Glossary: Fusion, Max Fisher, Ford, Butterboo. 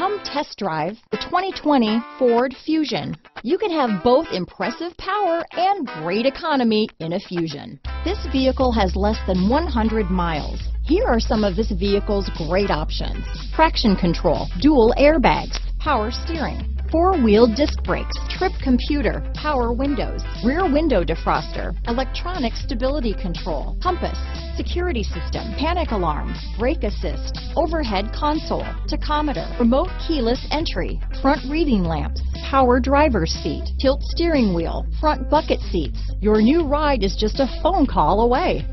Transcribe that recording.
Come test drive the 2020 Ford Fusion. You can have both impressive power and great economy in a Fusion. This vehicle has less than 100 miles. Here are some of this vehicle's great options: traction control, dual airbags, power steering, four-wheel disc brakes, trip computer, power windows, rear window defroster, electronic stability control, compass, security system, panic alarm, brake assist, overhead console, tachometer, remote keyless entry, front reading lamps, power driver's seat, tilt steering wheel, front bucket seats. Your new ride is just a phone call away.